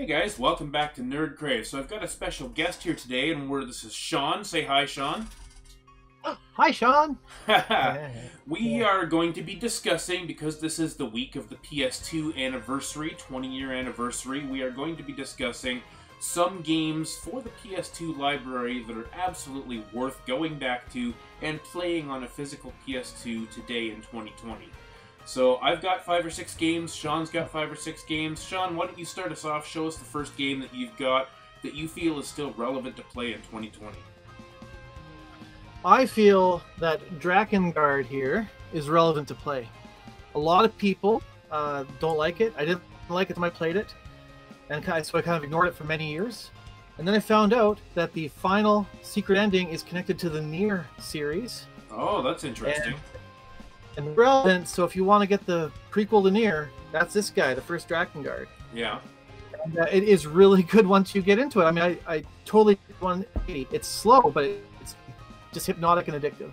Hey guys, welcome back to NerdCrave. So I've got a special guest here today, and this is Sean. Say hi, Sean. Hi, Sean. We are going to be discussing, because this is the week of the PS2 anniversary, 20-year anniversary, we are going to be discussing some games for the PS2 library that are absolutely worth going back to and playing on a physical PS2 today in 2020. So I've got 5 or 6 games, Sean's got 5 or 6 games. Sean, why don't you start us off, show us the first game that you've got that you feel is still relevant to play in 2020. I feel that Drakengard here is relevant to play. A lot of people don't like it. I didn't like it until I played it, and so I kind of ignored it for many years. And then I found out that the final secret ending is connected to the Nier series. Oh, that's interesting. And relevant, so if you want to get the prequel to Nier, that's this guy, the first Drakengard. Yeah. And, it is really good once you get into it. I mean, I totally 180. It's slow, but it's just hypnotic and addictive.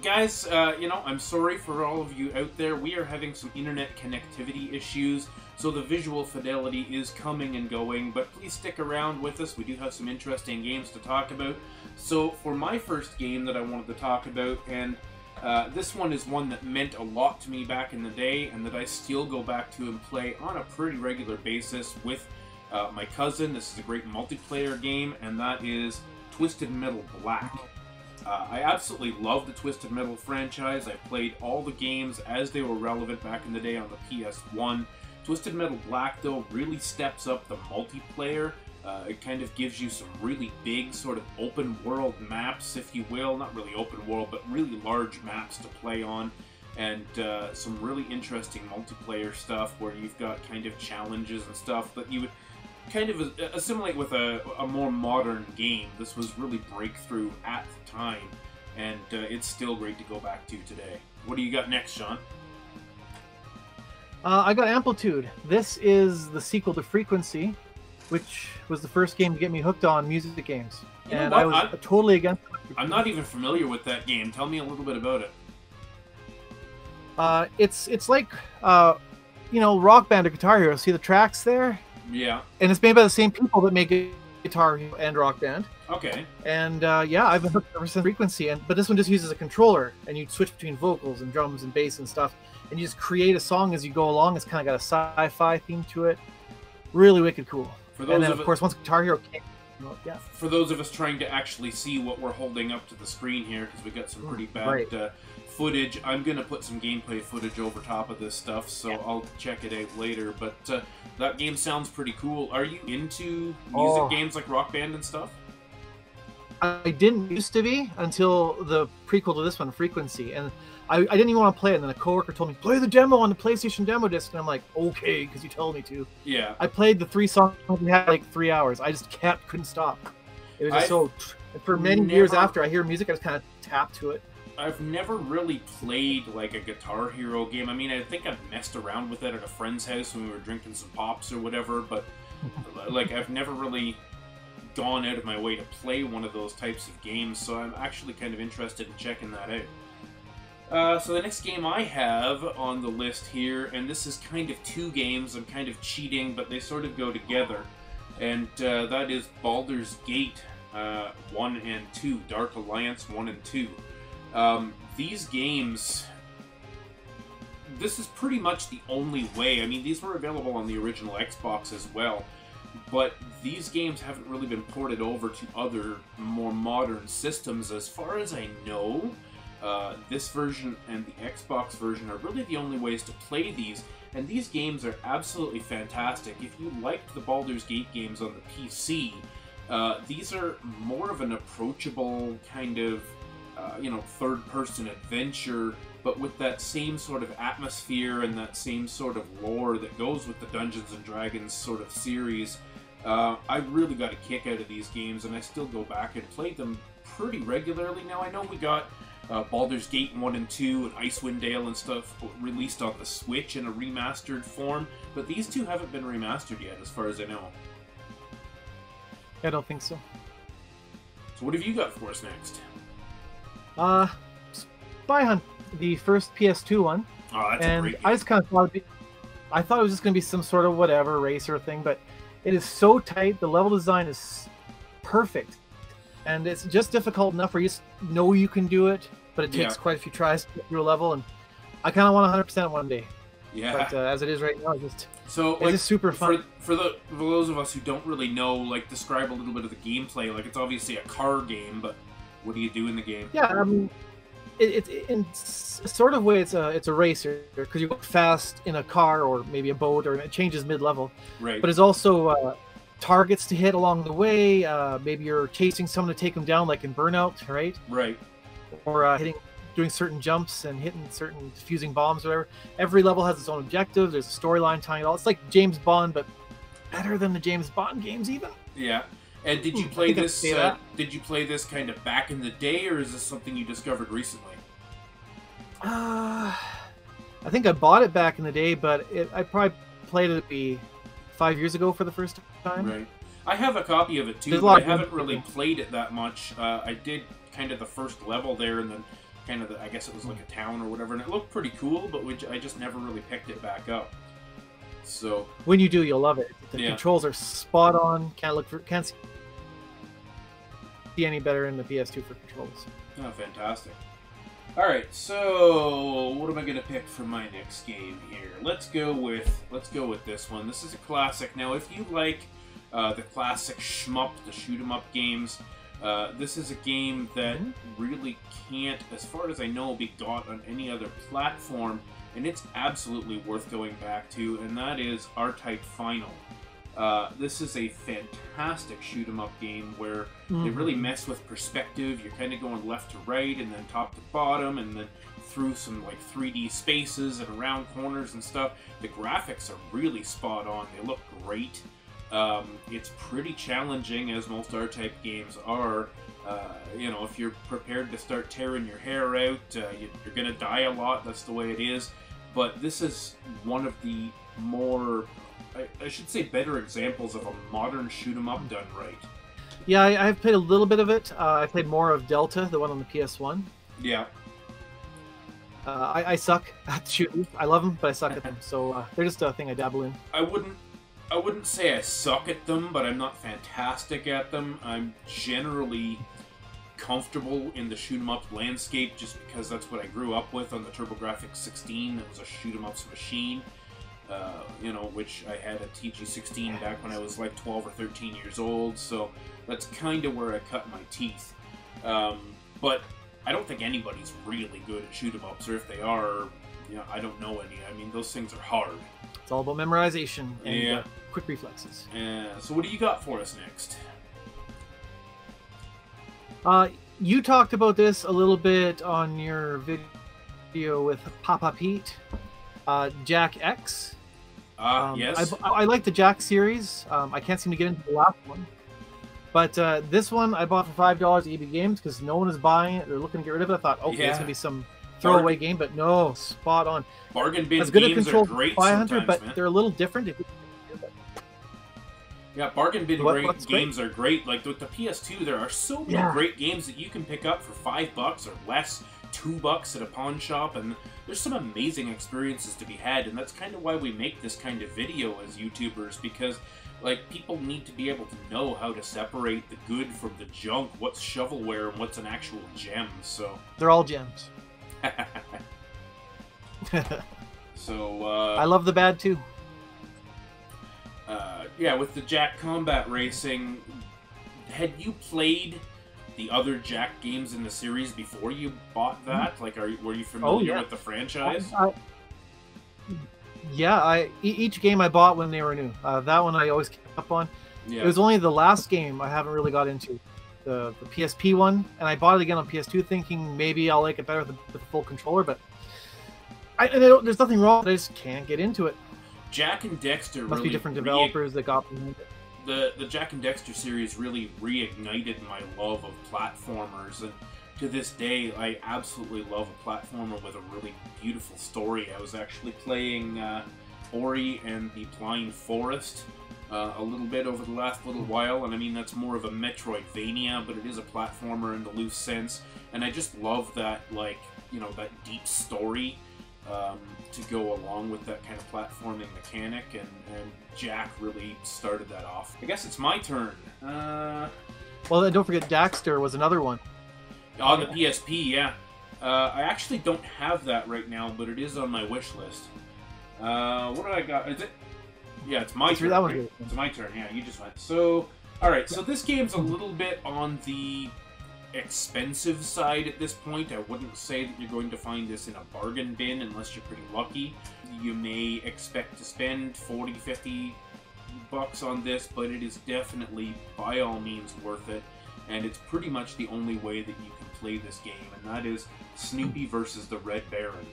Guys, you know, I'm sorry for all of you out there. We are having some internet connectivity issues, so the visual fidelity is coming and going, but please stick around with us. We do have some interesting games to talk about. So for my first game that I wanted to talk about, and this one is one that meant a lot to me back in the day and that I still go back to and play on a pretty regular basis with my cousin. This is a great multiplayer game, and that is Twisted Metal Black. I absolutely love the Twisted Metal franchise. I played all the games as they were relevant back in the day on the PS1. Twisted Metal Black, though, really steps up the multiplayer. It kind of gives you some really big sort of open-world maps, if you will. Not really open-world, but really large maps to play on. And some really interesting multiplayer stuff where you've got kind of challenges and stuff that you would kind of assimilate with a more modern game. This was really breakthrough at the time, and it's still great to go back to today. What do you got next, Sean? I got Amplitude. This is the sequel to Frequency, which was the first game to get me hooked on music games. And I was totally against it. I'm not even familiar with that game. Tell me a little bit about it. It's like, you know, Rock Band or Guitar Hero. See the tracks there? Yeah. And it's made by the same people that make Guitar Hero and Rock Band. Okay. And yeah, I've been hooked ever since Frequency. But this one just uses a controller, and you switch between vocals and drums and bass and stuff, and you just create a song as you go along. It's kind of got a sci-fi theme to it. Really wicked cool. And then, of course, once Guitar Hero came, well, yeah. For those of us trying to actually see what we're holding up to the screen here, because we got some pretty bad footage, I'm going to put some gameplay footage over top of this stuff, so I'll check it out later. But that game sounds pretty cool. Are you into music games like Rock Band and stuff? I didn't used to be until the prequel to this one, Frequency, and I didn't even want to play it, and then a coworker told me, play the demo on the PlayStation demo disc, and I'm like, okay, because you told me to. Yeah. I played the 3 songs and had like 3 hours. I just couldn't stop. It was just so, for many years after I hear music, I just kind of tap to it. I've never really played like a Guitar Hero game. I mean, I think I've messed around with it at a friend's house when we were drinking some pops or whatever, but like I've never really gone out of my way to play one of those types of games, so I'm actually kind of interested in checking that out. So the next game I have on the list here, and this is kind of 2 games, I'm kind of cheating, but they sort of go together, and that is Baldur's Gate 1 and 2, Dark Alliance 1 and 2. These games, this is pretty much the only way, I mean these were available on the original Xbox as well, but these games haven't really been ported over to other more modern systems as far as I know. This version and the Xbox version are really the only ways to play these, and these games are absolutely fantastic. If you liked the Baldur's Gate games on the PC, these are more of an approachable kind of, you know, third-person adventure, but with that same sort of atmosphere and that same sort of lore that goes with the Dungeons & Dragons sort of series. I really got a kick out of these games, and I still go back and play them pretty regularly now. I know we got Baldur's Gate 1 and 2 and Icewind Dale and stuff released on the Switch in a remastered form, but these 2 haven't been remastered yet, as far as I know. I don't think so. So what have you got for us next? Spy Hunt, the first PS2 one. Oh, that's a great game. I thought it was just going to be some sort of whatever racer thing, but It is so tight. The level design is perfect. And it's just difficult enough where you just know you can do it, but it takes quite a few tries to get through a level. And I kind of want 100% one day. Yeah. But as it is right now, it's just super fun. For those of us who don't really know, like, describe a little bit of the gameplay. Like, it's obviously a car game, but what do you do in the game? Yeah, in a sort of way, it's a racer, because you go fast in a car or maybe a boat, or it changes mid-level. Right. But it's also targets to hit along the way. Maybe you're chasing someone to take them down, like in Burnout, right? Right. Or doing certain jumps and hitting certain fusing bombs, whatever. Every level has its own objective. There's a storyline tying it all. It's like James Bond, but better than the James Bond games even. Yeah. And did you play this? Did you play this kind of back in the day, or is this something you discovered recently? I think I bought it back in the day, but I probably played it maybe 5 years ago for the first time. Right. I have a copy of it too, but I haven't really played it that much. I did kind of the first level there, and then kind of I guess it was like a town or whatever, and it looked pretty cool, but I just never really picked it back up. So when you do, you'll love it. The controls are spot on. Can't see any better in the PS2 for controls. Oh, fantastic! All right, so what am I gonna pick for my next game here? Let's go with this one. This is a classic. Now, if you like the classic shmup, the shoot 'em up games. This is a game that really can't, as far as I know, be got on any other platform, and it's absolutely worth going back to, and that is R-Type Final. This is a fantastic shoot-'em-up game where they really mess with perspective. You're kind of going left to right, and then top to bottom, and then through some like 3D spaces and around corners and stuff. The graphics are really spot on. They look great. It's pretty challenging, as most R-Type games are. You know, if you're prepared to start tearing your hair out, you're going to die a lot. That's the way it is. But this is one of the more, I should say, better examples of a modern shoot-'em-up done right. Yeah, I've played a little bit of it. I played more of Delta, the one on the PS1. Yeah. I suck at shooting. I love them, but I suck at them. So they're just a thing I dabble in. I wouldn't say I suck at them, but I'm not fantastic at them. I'm generally comfortable in the shoot-'em-up landscape just because that's what I grew up with on the TurboGrafx-16. It was a shoot-'em-ups machine, you know, which I had a TG-16 back when I was like 12 or 13 years old, so that's kind of where I cut my teeth. But I don't think anybody's really good at shoot-'em-ups, or if they are, you know, I don't know any. I mean, those things are hard. It's all about memorization and quick reflexes. Yeah. So what do you got for us next? You talked about this a little bit on your video with Papa Pete. Jak X. Yes. I like the Jak series. I can't seem to get into the last one. But this one I bought for $5 at EB Games because no one is buying it. They're looking to get rid of it. I thought, okay, it's going to be some throwaway game, but no, spot on. Bargain bin games are great sometimes, but man, they're a little different. Yeah, bargain bin games are great. Like with the PS2, there are so many great games that you can pick up for $5 or less, $2 at a pawn shop, and there's some amazing experiences to be had, and that's kind of why we make this kind of video as YouTubers, because like people need to be able to know how to separate the good from the junk, what's shovelware and what's an actual gem, so... They're all gems. So I love the bad too. Yeah, with the Jak combat racing, had you played the other Jak games in the series before you bought that? Like, were you familiar with the franchise? Each game I bought when they were new. That one I always kept up on. Yeah. It was only the last game I haven't really got into. The PSP one, and I bought it again on PS2 thinking maybe I'll like it better with the full controller, but there's nothing wrong, I just can't get into it. Jak and Daxter must really be different developers that got me into it. The Jak and Daxter series really reignited my love of platformers, and to this day I absolutely love a platformer with a really beautiful story. I was actually playing Ori and the Blind Forest a little bit over the last little while, and I mean that's more of a Metroidvania, but it is a platformer in the loose sense, and I just love that, like, you know, that deep story to go along with that kind of platforming mechanic, and Jak really started that off. I guess it's my turn. Well, then don't forget Daxter was another one. On the PSP, yeah. I actually don't have that right now, but it is on my wish list. What did I got? Is it? Yeah, it's my turn. That one, right? It's my turn. Yeah, you just went. So, all right. So this game's a little bit on the expensive side at this point. I wouldn't say that you're going to find this in a bargain bin unless you're pretty lucky. You may expect to spend 40, 50 bucks on this, but it is definitely by all means worth it. And it's pretty much the only way that you can play this game, and that is Snoopy versus the Red Baron.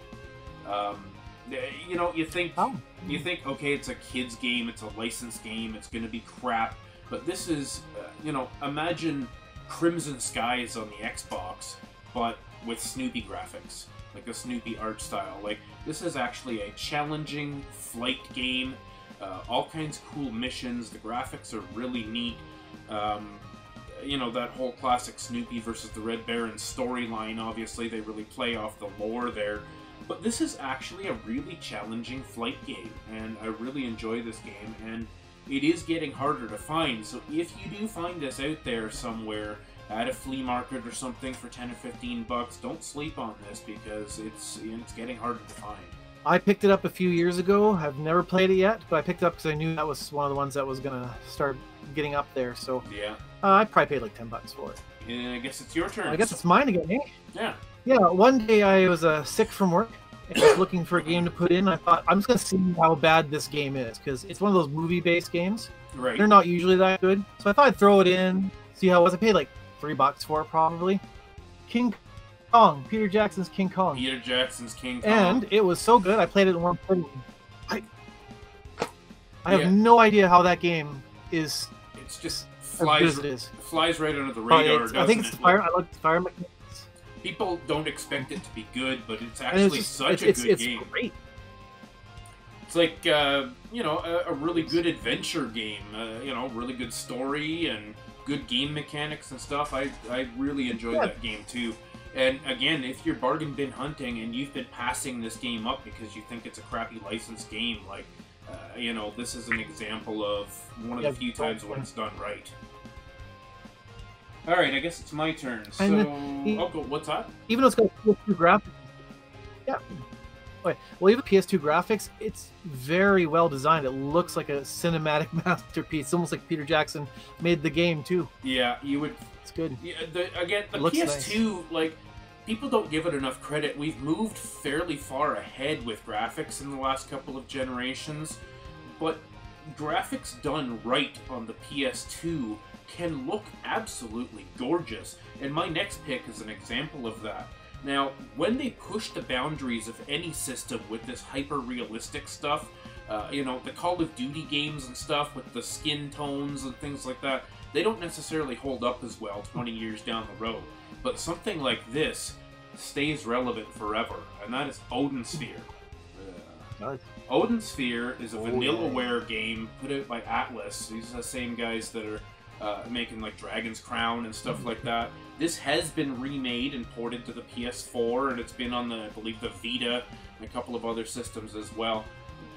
You know, you think, okay, it's a kid's game, it's a licensed game, it's going to be crap, but this is, you know, imagine Crimson Skies on the Xbox, but with Snoopy graphics, like a Snoopy art style. Like, this is actually a challenging flight game, all kinds of cool missions, the graphics are really neat. You know, that whole classic Snoopy versus the Red Baron storyline, obviously, they really play off the lore there. But this is actually a really challenging flight game, and I really enjoy this game, and it is getting harder to find, so if you do find this out there somewhere at a flea market or something for 10 or 15 bucks, don't sleep on this, because it's getting harder to find. I picked it up a few years ago. I've never played it yet, but I picked it up because I knew that was one of the ones that was going to start getting up there. So yeah, I probably paid like 10 bucks for it. And I guess it's your turn. I guess it's mine again, eh? Yeah. Yeah, one day I was sick from work and was looking for a game to put in. I thought, I'm just going to see how bad this game is, because it's one of those movie-based games. Right. They're not usually that good. So I thought I'd throw it in, see how it was. I paid like $3 for it, probably. Peter Jackson's King Kong. Peter Jackson's King Kong. And it was so good, I played it in one play. I have no idea how that game is. It's just flies right under the radar. I think it's the fire. I like the fire mechanics. People don't expect it to be good, but it's actually such a good game. It's great. It's like you know, a really good adventure game. You know, really good story and good game mechanics and stuff. I really enjoyed that game too. And again, if you're bargain bin hunting and you've been passing this game up because you think it's a crappy licensed game, like, you know, this is an example of one of the few times when it's done right. All right, I guess it's my turn. So, what's up? Even though it's got PS2 graphics, well, even PS2 graphics, it's very well designed. It looks like a cinematic masterpiece. It's almost like Peter Jackson made the game too. Yeah, you would. It's good. Yeah, the PS2, nice. Like, people don't give it enough credit. We've moved fairly far ahead with graphics in the last couple of generations, but graphics done right on the PS2 can look absolutely gorgeous. And my next pick is an example of that. Now, when they push the boundaries of any system with this hyper-realistic stuff, you know, the Call of Duty games and stuff with the skin tones and things like that, they don't necessarily hold up as well 20 years down the road, but something like this stays relevant forever, and that is Odin Sphere. Nice. Odin Sphere is a Vanillaware game put out by Atlas. These are the same guys that are making like Dragon's Crown and stuff like that. This has been remade and ported to the PS4, and it's been on the, I believe, the Vita and a couple of other systems as well.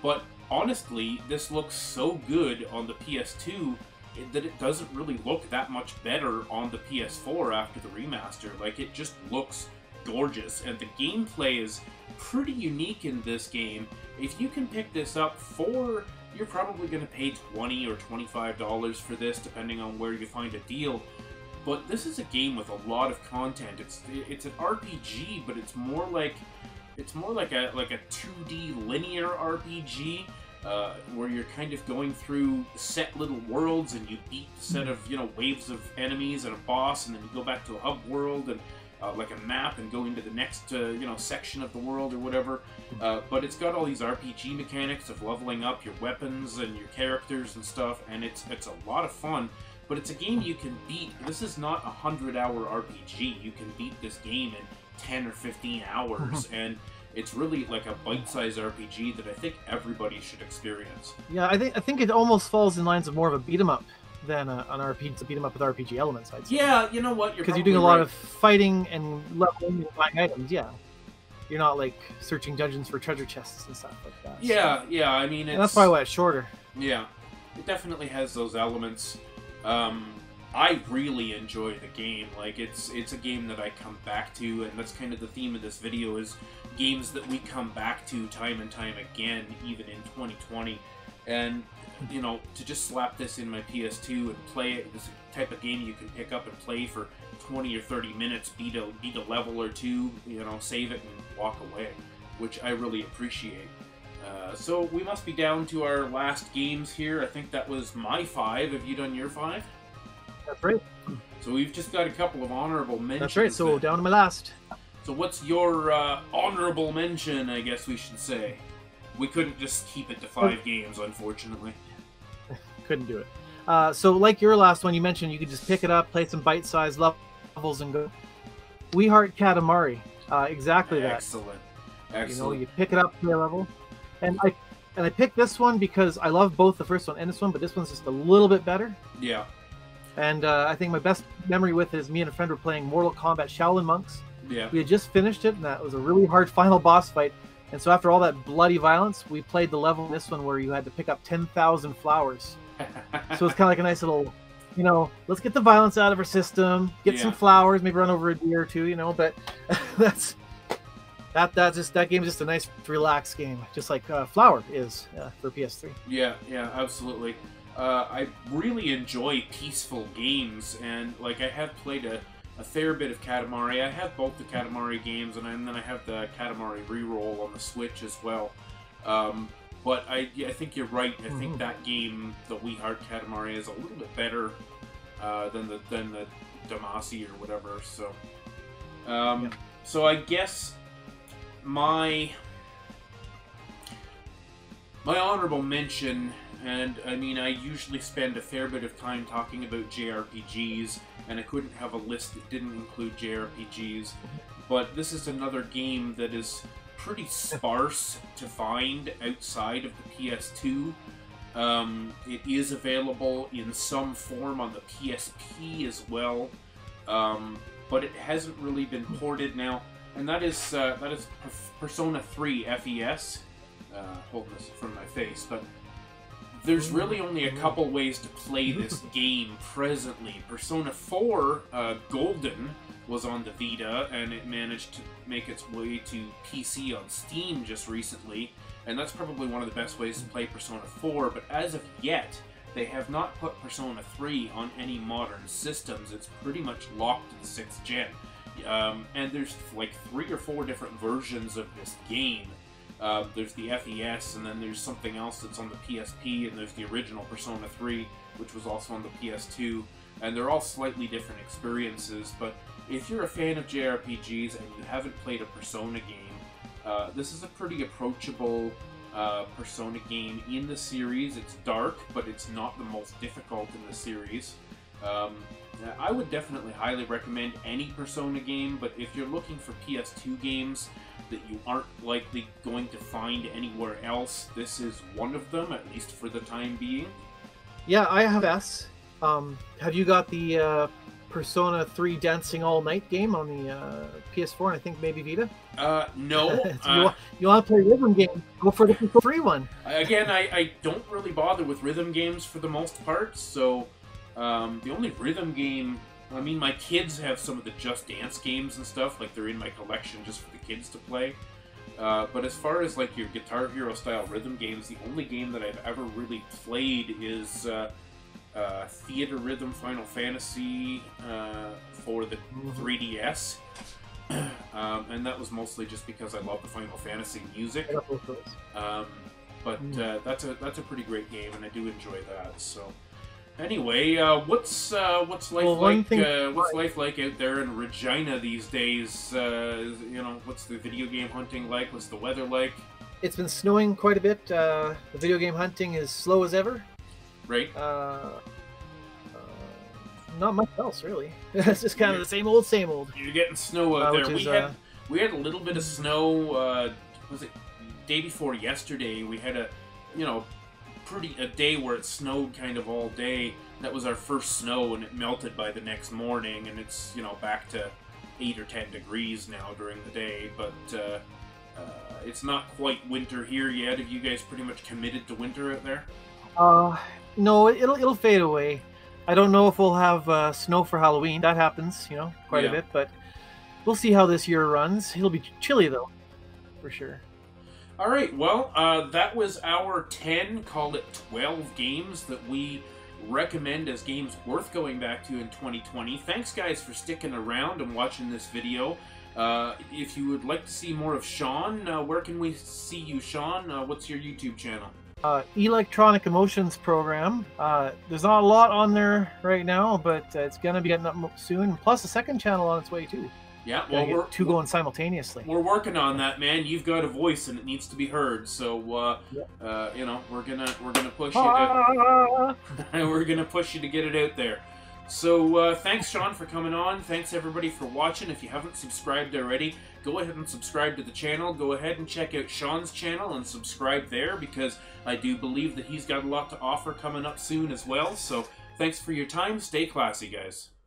But honestly, this looks so good on the PS2 that it doesn't really look that much better on the PS4 after the remaster. Like, it just looks gorgeous, and the gameplay is pretty unique in this game. If you can pick this up for, you're probably going to pay $20 or $25 for this, depending on where you find a deal. But this is a game with a lot of content. It's an RPG, but it's more like a 2D linear RPG. Where you're kind of going through set little worlds, and you beat a set of, you know, waves of enemies and a boss, and then you go back to a hub world and like a map and go into the next you know, section of the world or whatever. But it's got all these RPG mechanics of leveling up your weapons and your characters and stuff, and it's a lot of fun. But it's a game you can beat. This is not a 100-hour RPG. You can beat this game in 10 or 15 hours, and it's really like a bite-sized RPG that I think everybody should experience. Yeah, I think it almost falls in lines of more of a beat-em-up than an RPG. Beat-em-up with RPG elements, I'd say. Yeah, you know what? Because you're doing a lot of fighting and leveling and buying items, yeah. you're not like searching dungeons for treasure chests and stuff like that. Yeah, so, yeah. I mean, it's, and that's probably why it's shorter. Yeah, it definitely has those elements. I really enjoy the game. Like, it's a game that I come back to, and that's kind of the theme of this video, is games that we come back to time and time again, even in 2020. And, you know, to just slap this in my PS2 and play it, this type of game you can pick up and play for 20 or 30 minutes, beat a level or two, you know, save it and walk away, which I really appreciate. So we must be down to our last games here. I think that was my 5. Have you done your 5? That's right. So we've just got a couple of honorable mentions. That's right, so then, down to my last. So what's your honorable mention, I guess we should say? We couldn't just keep it to 5 games, unfortunately. Couldn't do it. So like your last one, you mentioned you could just pick it up, play some bite-sized levels, and go. We Heart Katamari. Exactly that. Excellent. Excellent. You know, you pick it up, play a level. And I picked this one because I love both the first one and this one, but this one's just a little bit better. Yeah. And I think my best memory with is me and a friend were playing Mortal Kombat Shaolin Monks. Yeah. We had just finished it, and that was a really hard final boss fight. And so after all that bloody violence, we played the level in this one where you had to pick up 10,000 flowers. So it's kind of like a nice little, you know, let's get the violence out of our system, get some flowers, maybe run over a deer or two, you know. But that game is just a nice relaxed game, just like Flower is for PS3. Yeah, yeah, absolutely. I really enjoy peaceful games, and like I have played a fair bit of Katamari. I have both the Katamari games, and then I have the Katamari Re-Roll on the Switch as well. But I think you're right. I think that game, the We Heart Katamari, is a little bit better than the Damacy or whatever. So, so I guess my honorable mention. And, I mean, I usually spend a fair bit of time talking about JRPGs, and I couldn't have a list that didn't include JRPGs, but this is another game that is pretty sparse to find outside of the PS2. It is available in some form on the PSP as well, but it hasn't really been ported now, and that is Persona 3 FES. Holding this in front of my face, but there's really only a couple ways to play this game presently. Persona 4 Golden was on the Vita, and it managed to make its way to PC on Steam just recently, and that's probably one of the best ways to play Persona 4, but as of yet, they have not put Persona 3 on any modern systems. It's pretty much locked to the 6th gen. And there's like 3 or 4 different versions of this game. There's the FES, and then there's something else that's on the PSP, and there's the original Persona 3, which was also on the PS2, and they're all slightly different experiences, but if you're a fan of JRPGs and you haven't played a Persona game, this is a pretty approachable Persona game in the series. It's dark, but it's not the most difficult in the series. I would definitely highly recommend any Persona game, but if you're looking for PS2 games that you aren't likely going to find anywhere else, this is one of them, at least for the time being. Yeah, I have S. Have you got the Persona 3 Dancing All Night game on the PS4 and I think maybe Vita? No. You want to play rhythm games, go for the Persona 3 one. Again, I don't really bother with rhythm games for the most part, so... the only rhythm game, I mean, my kids have some of the Just Dance games and stuff, like they're in my collection just for the kids to play. But as far as like your Guitar Hero style rhythm games, the only game that I've ever really played is Theater Rhythm Final Fantasy for the 3DS. And that was mostly just because I love the Final Fantasy music. But that's a pretty great game, and I do enjoy that, so... Anyway, what's life like? What's life like out there in Regina these days? You know, what's the video game hunting like? What's the weather like? It's been snowing quite a bit. The video game hunting is slow as ever. Right. Not much else really. It's just kind of the same old, same old. You're getting snow out there. We had a little bit of snow. Was it day before yesterday? We had a day where it snowed kind of all day. That was our first snow, and it melted by the next morning, and it's, you know, back to 8 or 10 degrees now during the day, but It's not quite winter here yet. Have you guys pretty much committed to winter out there? No, it'll fade away. I don't know if we'll have snow for Halloween. That happens, you know, quite a bit, but we'll see how this year runs. It'll be chilly, though, for sure. All right, well, that was our 10, call it 12 games that we recommend as games worth going back to in 2020. Thanks, guys, for sticking around and watching this video. If you would like to see more of Sean, where can we see you, Sean? What's your YouTube channel? Electronic Emotions Program. There's not a lot on there right now, but it's going to be getting up soon. Plus a second channel on its way, too. Yeah, well, we're two going simultaneously. We're working on that, man. You've got a voice, and it needs to be heard. So, you know, we're gonna push you. We're gonna push you to get it out there. So, thanks, Sean, for coming on. Thanks everybody for watching. If you haven't subscribed already, go ahead and subscribe to the channel. Go ahead and check out Sean's channel and subscribe there, because I do believe that he's got a lot to offer coming up soon as well. So, thanks for your time. Stay classy, guys.